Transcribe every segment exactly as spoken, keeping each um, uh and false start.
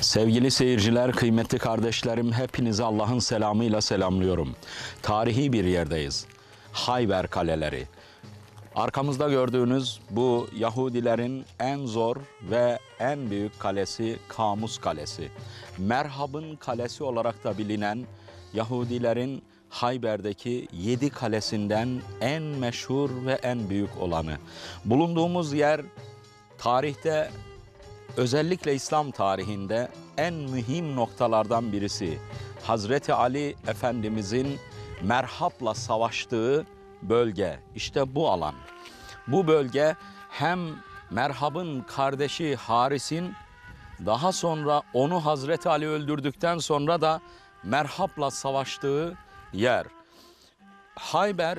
Sevgili seyirciler, kıymetli kardeşlerim, hepinizi Allah'ın selamıyla selamlıyorum. Tarihi bir yerdeyiz. Hayber kaleleri. Arkamızda gördüğünüz bu Yahudilerin en zor ve en büyük kalesi Kamus Kalesi. Merhab'ın kalesi olarak da bilinen Yahudilerin Hayber'deki yedi kalesinden en meşhur ve en büyük olanı. Bulunduğumuz yer tarihte, özellikle İslam tarihinde en mühim noktalardan birisi. Hazreti Ali Efendimizin Merhab'la savaştığı bölge, işte bu alan. Bu bölge hem Merhab'ın kardeşi Haris'in, daha sonra onu Hazreti Ali öldürdükten sonra da Merhab'la savaştığı yer. Hayber,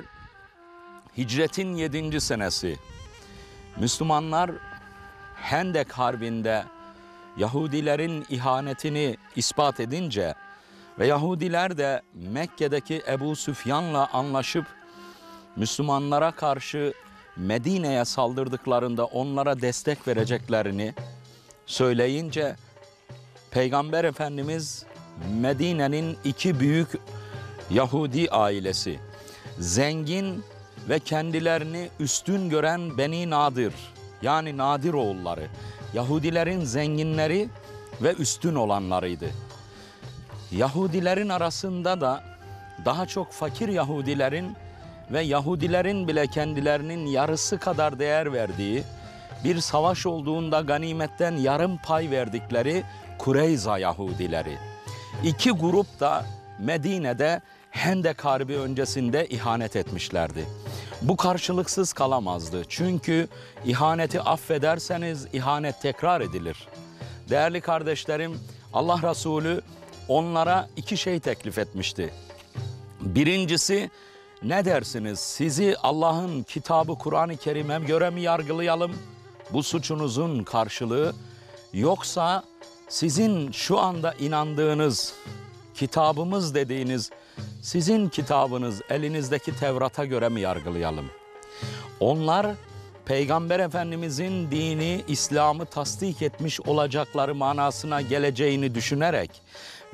hicretin yedinci senesi. Müslümanlar Hendek Harbi'nde Yahudilerin ihanetini ispat edince ve Yahudiler de Mekke'deki Ebu Süfyan'la anlaşıp Müslümanlara karşı Medine'ye saldırdıklarında onlara destek vereceklerini söyleyince Peygamber Efendimiz Medine'nin iki büyük Yahudi ailesi, zengin ve kendilerini üstün gören Beni Nadir, yani Nadir oğulları, Yahudilerin zenginleri ve üstün olanlarıydı. Yahudilerin arasında da daha çok fakir Yahudilerin ve Yahudilerin bile kendilerinin yarısı kadar değer verdiği, bir savaş olduğunda ganimetten yarım pay verdikleri Kureyza Yahudileri. İki grup da Medine'de Hendek Harbi öncesinde ihanet etmişlerdi. Bu karşılıksız kalamazdı. Çünkü ihaneti affederseniz ihanet tekrar edilir. Değerli kardeşlerim, Allah Resulü onlara iki şey teklif etmişti. Birincisi, ne dersiniz, sizi Allah'ın kitabı Kur'an-ı Kerim'e göre mi yargılayalım, bu suçunuzun karşılığı, yoksa sizin şu anda inandığınız, kitabımız dediğiniz, sizin kitabınız, elinizdeki Tevrat'a göre mi yargılayalım? Onlar Peygamber Efendimizin dini, İslam'ı tasdik etmiş olacakları manasına geleceğini düşünerek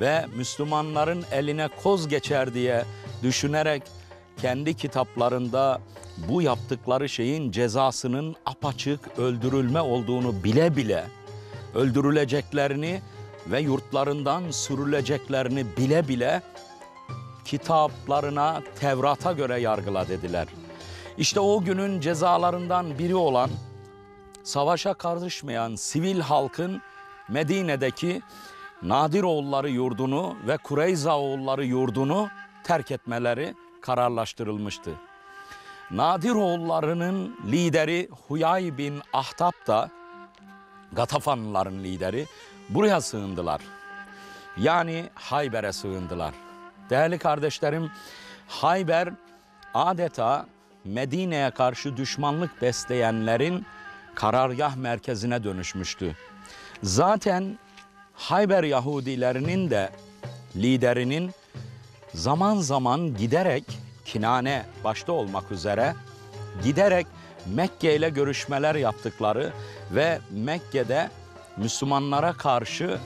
ve Müslümanların eline koz geçer diye düşünerek kendi kitaplarında bu yaptıkları şeyin cezasının apaçık öldürülme olduğunu bile bile öldürüleceklerini ve yurtlarından sürüleceklerini bile bile kitaplarına, Tevrat'a göre yargıla dediler. İşte o günün cezalarından biri olan savaşa karışmayan sivil halkın Medine'deki Nadir oğulları yurdunu ve Kureyza oğulları yurdunu terk etmeleri kararlaştırılmıştı. Nadir oğullarının lideri Huyay bin Ahtab da, Gatafanlıların lideri, buraya sığındılar. Yani Hayber'e sığındılar. Değerli kardeşlerim, Hayber adeta Medine'ye karşı düşmanlık besleyenlerin karargah merkezine dönüşmüştü. Zaten Hayber Yahudilerinin de liderinin zaman zaman giderek Kinane başta olmak üzere giderek Mekke ile görüşmeler yaptıkları ve Mekke'de Müslümanlara karşı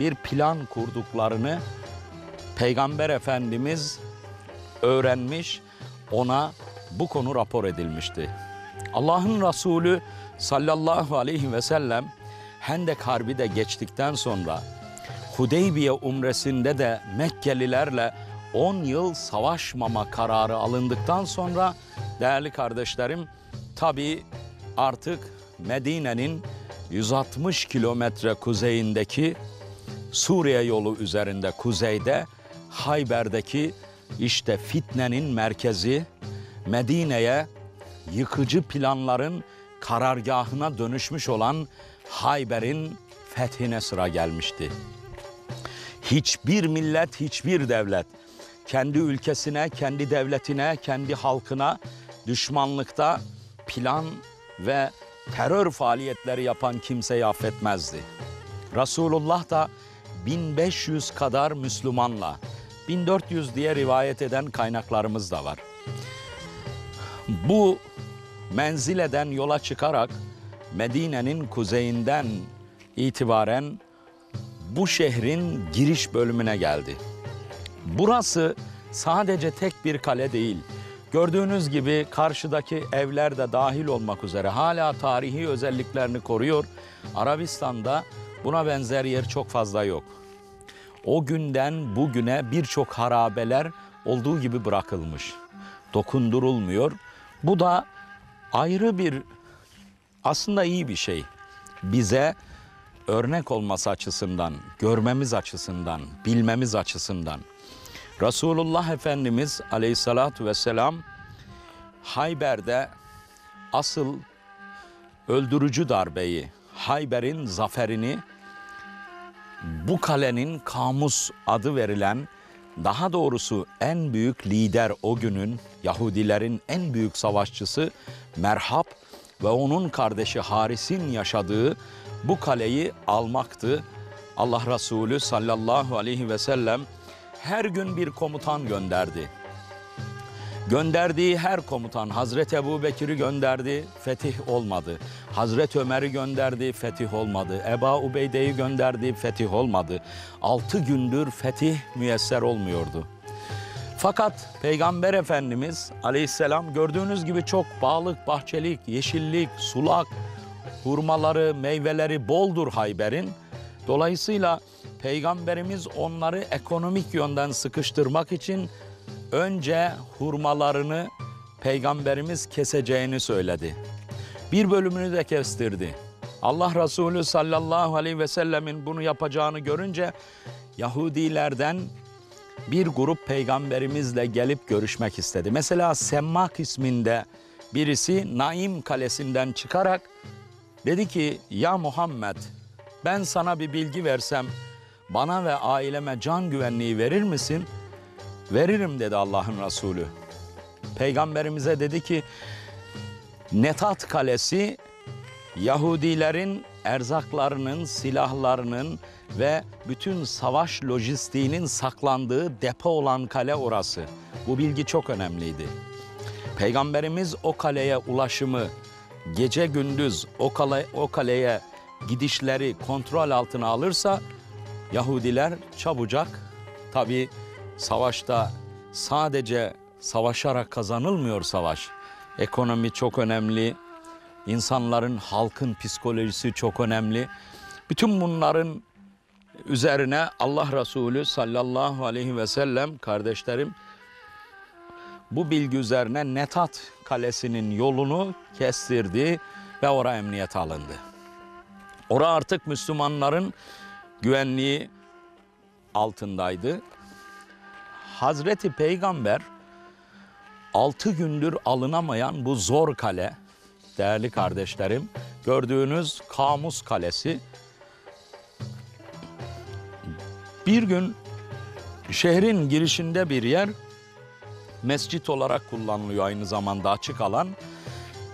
bir plan kurduklarını Peygamber Efendimiz öğrenmiş, ona bu konu rapor edilmişti. Allah'ın Resulü sallallahu aleyhi ve sellem Hendek Harbi de geçtikten sonra Hudeybiye umresinde de Mekkelilerle on yıl savaşmama kararı alındıktan sonra değerli kardeşlerim, tabii artık Medine'nin yüz altmış kilometre kuzeyindeki Suriye yolu üzerinde, kuzeyde Hayber'deki işte fitnenin merkezi, Medine'ye yıkıcı planların karargahına dönüşmüş olan Hayber'in fethine sıra gelmişti. Hiçbir millet, hiçbir devlet kendi ülkesine, kendi devletine, kendi halkına düşmanlıkta plan ve terör faaliyetleri yapan kimseyi affetmezdi. Resulullah da bin beş yüz kadar Müslümanla, bin dört yüz diye rivayet eden kaynaklarımız da var. Bu menzileden yola çıkarak Medine'nin kuzeyinden itibaren bu şehrin giriş bölümüne geldi. Burası sadece tek bir kale değil. Gördüğünüz gibi karşıdaki evler de dahil olmak üzere hala tarihi özelliklerini koruyor. Arabistan'da buna benzer yer çok fazla yok. O günden bugüne birçok harabeler olduğu gibi bırakılmış. Dokundurulmuyor. Bu da ayrı bir, aslında iyi bir şey. Bize örnek olması açısından, görmemiz açısından, bilmemiz açısından. Resulullah Efendimiz aleyhissalatü vesselam Hayber'de asıl öldürücü darbeyi, Hayber'in zaferini bu kalenin Kamus adı verilen, daha doğrusu en büyük lider o günün, Yahudilerin en büyük savaşçısı Merhab ve onun kardeşi Haris'in yaşadığı bu kaleyi almaktı. Allah Resulü sallallahu aleyhi ve sellem her gün bir komutan gönderdi. Gönderdiği her komutan, Hazreti Ebu Bekir'i gönderdi, fetih olmadı. Hazreti Ömer'i gönderdi, fetih olmadı. Eba Ubeyde'yi gönderdi, fetih olmadı. Altı gündür fetih müyesser olmuyordu. Fakat Peygamber Efendimiz aleyhisselam gördüğünüz gibi çok bağlık, bahçelik, yeşillik, sulak, hurmaları, meyveleri boldur Hayber'in. Dolayısıyla Peygamberimiz onları ekonomik yönden sıkıştırmak için önce hurmalarını Peygamberimiz keseceğini söyledi. Bir bölümünü de kestirdi. Allah Resulü sallallahu aleyhi ve sellemin bunu yapacağını görünce Yahudilerden bir grup Peygamberimizle gelip görüşmek istedi. Mesela Semmak isminde birisi Naim Kalesi'nden çıkarak dedi ki, ya Muhammed, ben sana bir bilgi versem bana ve aileme can güvenliği verir misin? Veririm dedi Allah'ın Resulü. Peygamberimize dedi ki, Netat Kalesi Yahudilerin erzaklarının, silahlarının ve bütün savaş lojistiğinin saklandığı depo olan kale orası. Bu bilgi çok önemliydi. Peygamberimiz o kaleye ulaşımı, gece gündüz o, kale, o kaleye gidişleri kontrol altına alırsa Yahudiler çabucak, tabii savaşta sadece savaşarak kazanılmıyor savaş. Ekonomi çok önemli, insanların, halkın psikolojisi çok önemli. Bütün bunların üzerine Allah Resulü sallallahu aleyhi ve sellem, kardeşlerim, bu bilgi üzerine Netat Kalesi'nin yolunu kestirdi ve oraya emniyete alındı. Orada artık Müslümanların güvenliği altındaydı. Hazreti Peygamber altı gündür alınamayan bu zor kale, değerli kardeşlerim, gördüğünüz Kamus Kalesi. Bir gün şehrin girişinde bir yer, mescit olarak kullanılıyor, aynı zamanda açık alan.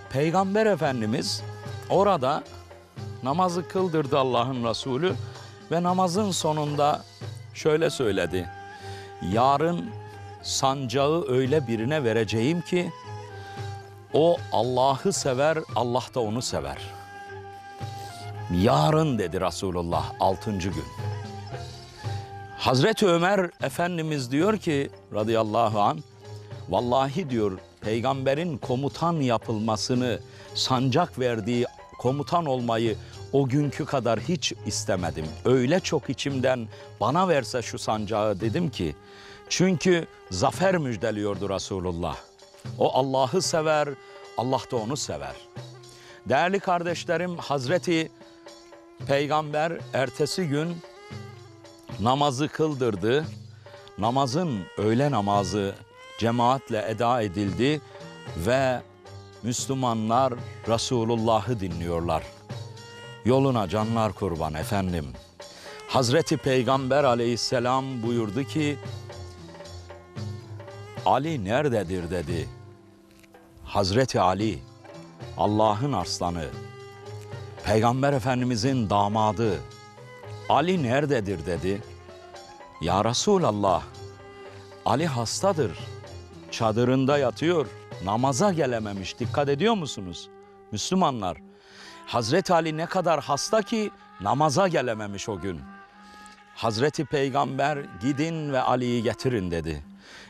Peygamber Efendimiz orada namazı kıldırdı Allah'ın Resulü ve namazın sonunda şöyle söyledi. Yarın sancağı öyle birine vereceğim ki o Allah'ı sever, Allah da onu sever. Yarın dedi Resulullah, altıncı gün. Hazreti Ömer Efendimiz diyor ki radıyallahu anh, vallahi diyor peygamberin komutan yapılmasını, sancak verdiği komutan olmayı o günkü kadar hiç istemedim. Öyle çok içimden bana verse şu sancağı dedim ki. Çünkü zafer müjdeliyordu Resulullah. O Allah'ı sever, Allah da onu sever. Değerli kardeşlerim, Hazreti Peygamber ertesi gün namazı kıldırdı. Namazın, öğle namazı cemaatle eda edildi ve Müslümanlar Resulullah'ı dinliyorlar. Yoluna canlar kurban efendim. Hazreti Peygamber aleyhisselam buyurdu ki, Ali nerededir dedi. Hazreti Ali, Allah'ın aslanı, Peygamber Efendimizin damadı. Ali nerededir dedi. Ya Resulallah, Ali hastadır, çadırında yatıyor, namaza gelememiş. Dikkat ediyor musunuz Müslümanlar? Hazreti Ali ne kadar hasta ki namaza gelememiş o gün. Hazreti Peygamber gidin ve Ali'yi getirin dedi.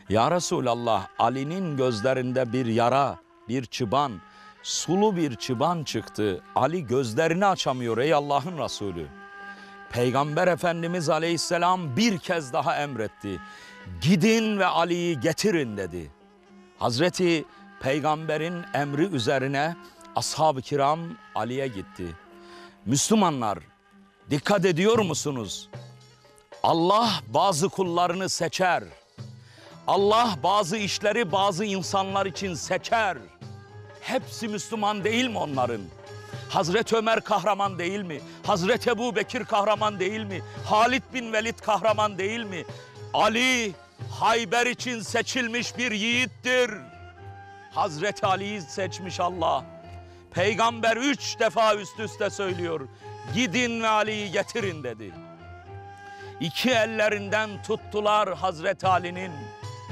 Ya Resulallah, Ali'nin gözlerinde bir yara, bir çıban, sulu bir çıban çıktı. Ali gözlerini açamıyor ey Allah'ın Resulü. Peygamber Efendimiz Aleyhisselam bir kez daha emretti. Gidin ve Ali'yi getirin dedi. Hazreti Peygamber'in emri üzerine ashab-ı kiram Ali'ye gitti. Müslümanlar, dikkat ediyor musunuz? Allah bazı kullarını seçer. Allah bazı işleri bazı insanlar için seçer. Hepsi Müslüman değil mi onların? Hazreti Ömer kahraman değil mi? Hazreti Ebu Bekir kahraman değil mi? Halid bin Velid kahraman değil mi? Ali, Hayber için seçilmiş bir yiğittir. Hazreti Ali'yi seçmiş Allah. Peygamber üç defa üst üste söylüyor. Gidin ve Ali'yi getirin dedi. İki ellerinden tuttular Hazreti Ali'nin.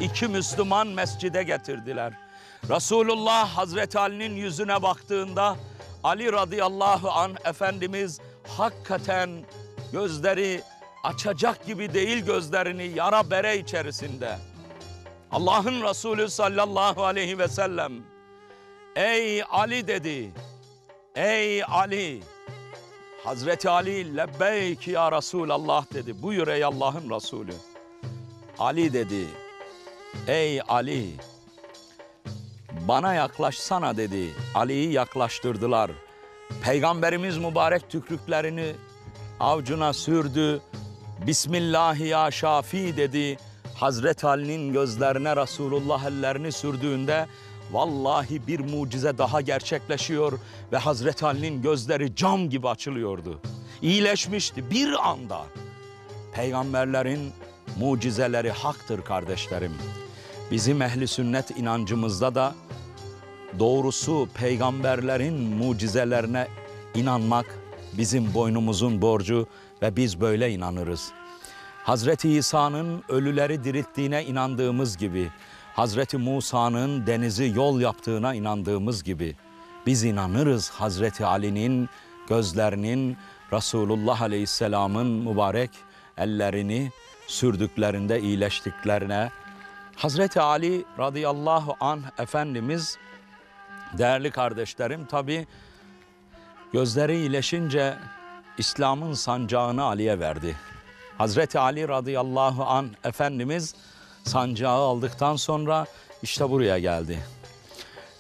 İki Müslüman mescide getirdiler. Resulullah Hazreti Ali'nin yüzüne baktığında Ali radıyallahu anh Efendimiz hakikaten gözleri açacak gibi değil, gözlerini yara bere içerisinde. Allah'ın Resulü sallallahu aleyhi ve sellem ey Ali dedi. Ey Ali. Hazreti Ali lebbeyk ya Resulallah dedi. Buyur ey Allah'ın Resulü. Ali dedi. Ey Ali. Bana yaklaşsana dedi. Ali'yi yaklaştırdılar. Peygamberimiz mübarek tükrüklerini avcuna sürdü. Bismillahi ya Şafi dedi. Hazreti Ali'nin gözlerine Resulullah ellerini sürdüğünde vallahi bir mucize daha gerçekleşiyor ve Hazreti Ali'nin gözleri cam gibi açılıyordu. İyileşmişti bir anda. Peygamberlerin mucizeleri haktır kardeşlerim. Bizim ehli sünnet inancımızda da doğrusu peygamberlerin mucizelerine inanmak bizim boynumuzun borcu ve biz böyle inanırız. Hazreti İsa'nın ölüleri dirilttiğine inandığımız gibi, Hazreti Musa'nın denizi yol yaptığına inandığımız gibi biz inanırız Hazreti Ali'nin gözlerinin Resulullah Aleyhisselam'ın mübarek ellerini sürdüklerinde iyileştiklerine. Hazreti Ali radıyallahu anh Efendimiz değerli kardeşlerim tabi gözleri iyileşince İslam'ın sancağını Ali'ye verdi. Hazreti Ali radıyallahu anh Efendimiz sancağı aldıktan sonra işte buraya geldi.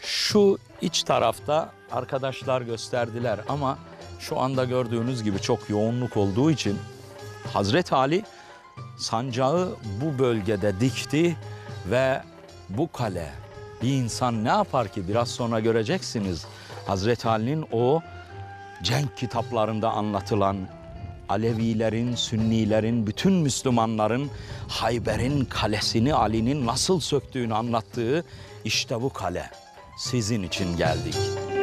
Şu iç tarafta arkadaşlar gösterdiler ama şu anda gördüğünüz gibi çok yoğunluk olduğu için Hazreti Ali sancağı bu bölgede dikti ve bu kale bir insan ne yapar ki biraz sonra göreceksiniz. Hazreti Ali'nin o cenk kitaplarında anlatılan Alevilerin, Sünnilerin, bütün Müslümanların Hayber'in kalesini Ali'nin nasıl söktüğünü anlattığı işte bu kale. Sizin için geldik.